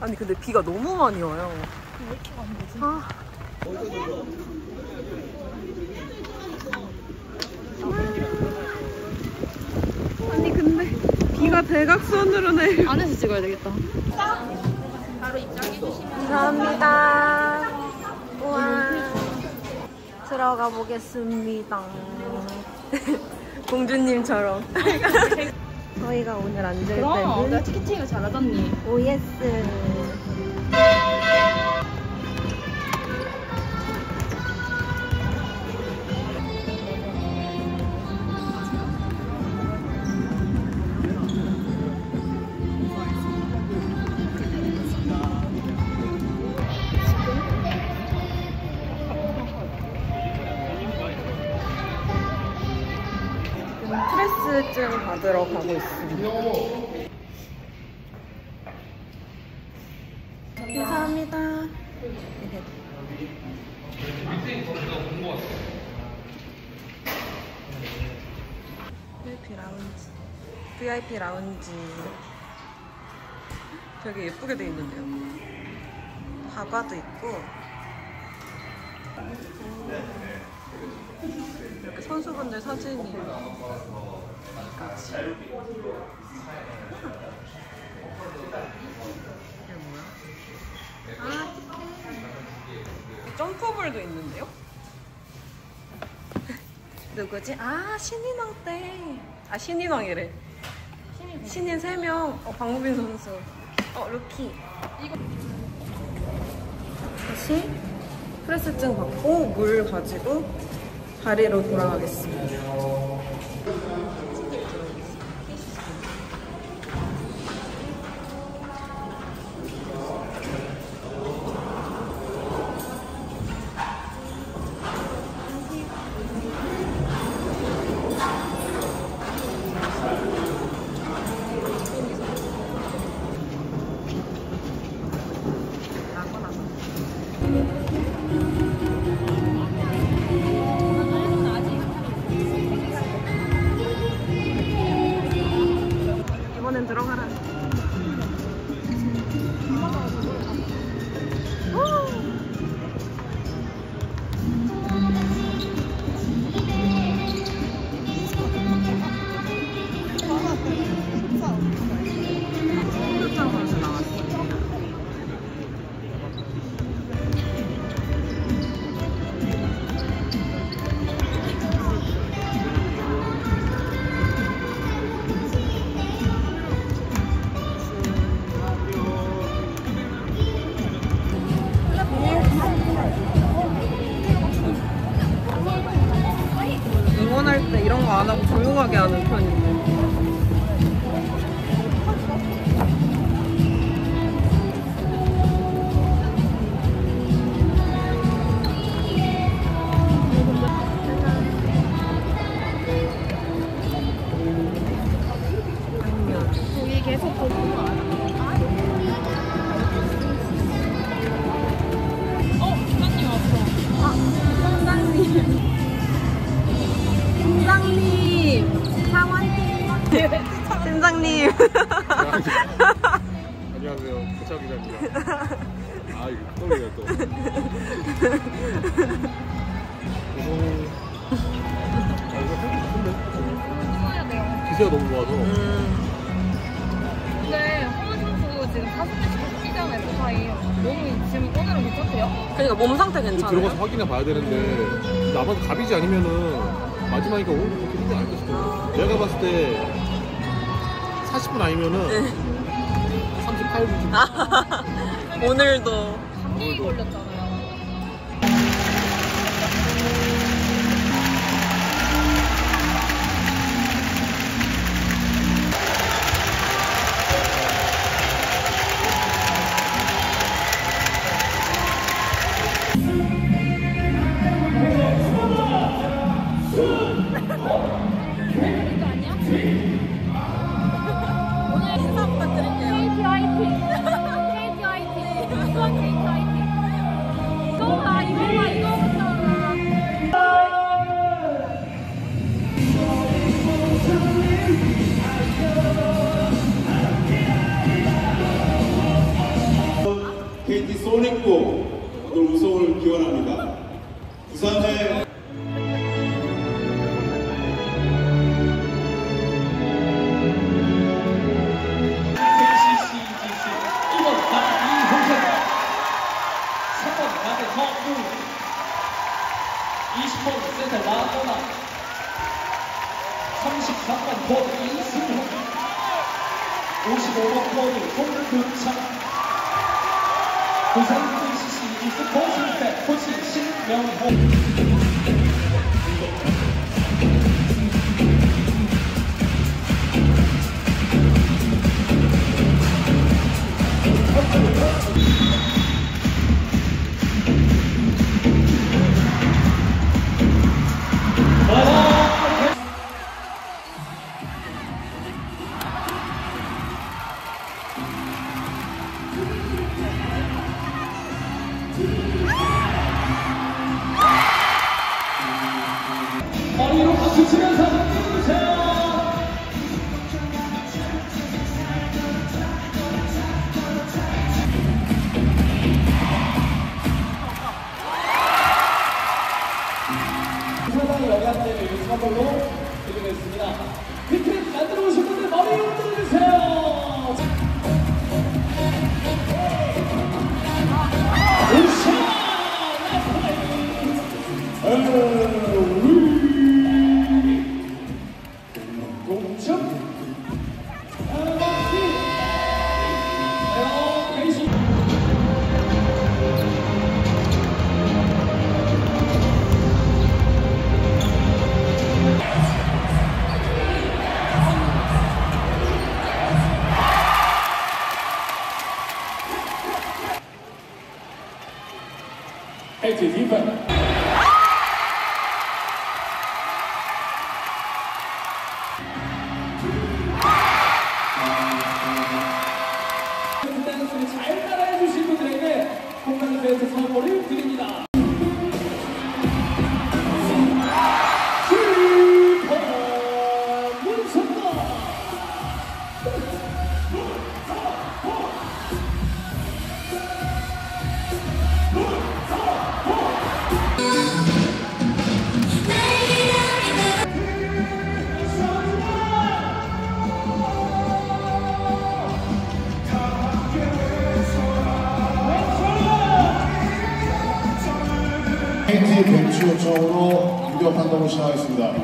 아니 근데 비가 너무 많이 와요. 왜 이렇게 많이 오지? 아. 아니 근데 비가 대각선으로 내. 안에서 찍어야 되겠다. 바로 입장해 주시면 감사합니다. 우와. 들어가 보겠습니다. 공주님처럼. 저희가 오늘 앉을 때는 그럼! 내가 티켓팅을 잘하잖니. 오예스! 프레스증 받으러 가고 있습니다. 감사합니다. VIP 라운지 되게 예쁘게 돼 있는데요. 바바도 있고 이렇게 선수분들 사진이 같이. 이게 뭐야? 아, 점프볼도 있는데요? 누구지? 아, 신인왕 때. 아, 신인왕이래. 신인 3명. 방우빈 선수. 루키. 이거. 다시 프레스증 받고 물 가지고 다리로 돌아가겠습니다. 안 하고 조용하게 하는 편인데. 고기 계속 볶고. 부장님 왔어. 부장님. 팀장님! 사원님! 팀장님! 안녕하세요. 부차기자입니다. 아, 이거 떨리네, 또. 기세가 너무 좋아서. 근데 홍원 선수 지금 5개씩 뛰잖아요, 그 사이. 몸이 지금 오늘은 괜찮대요? 그러니까 몸 상태 괜찮아요? 들어가서 확인해 봐야 되는데 나만 갑이지 아니면은 마지막이니까 오늘 그렇게 힘들지 않을까 싶어요. 내가 봤을 때 40분 아니면은 38분. 아, 오늘도 감기 걸렸잖아요. 화이팅! 화이팅! 화이팅! 화이팅! 힘들고 오늘 우승을 기원합니다. 부산의 벤츠 요청으로 유격 판독을 시작하겠습니다.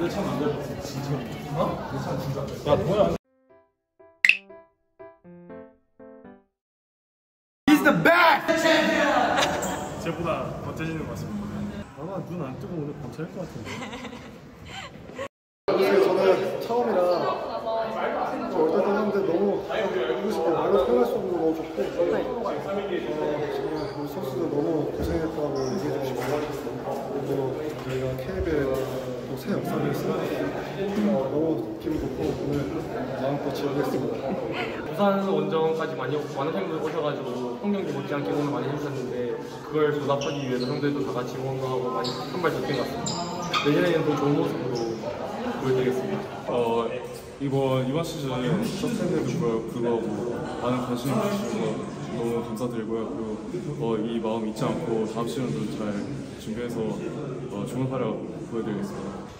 내 참 안 가져갔어 진짜. 어? 내 참 진짜 안 가져갔어. 야 뭐야. He's the best champion. 쟤보다 버텨지는 것 같습니다. 아마 눈 안 뜨고 오늘 밤 잘 것 같은데. 저는 처음이라 어떤 사람인데 너무 알고 싶고 말로 표현할 수 없는 거 너무 좋고 정말 우리 선수들 너무 고생했다고 얘기해 주시고 그리고 저희가 KBL 또 새 역사를 쓰면서 너무 기분 좋고 오늘 마음껏 즐겼습니다. 부산에서 원정까지 많은 형들 오셔가지고 홈경기 못지않게 오늘 많이 해주셨는데 그걸 보답하기 위해서 형들도 다 같이 응원하고 많이 한발 적게 갔습니다. 내년에는 더 좋은 모습으로 보여드리겠습니다. 이번 시즌 첫 생일도 그거고 많은 관심 주셔서 너무 감사드리고요. 그리고 이 마음 잊지 않고 다음 시즌도 잘 준비해서 좋은 활약 보여드리겠습니다.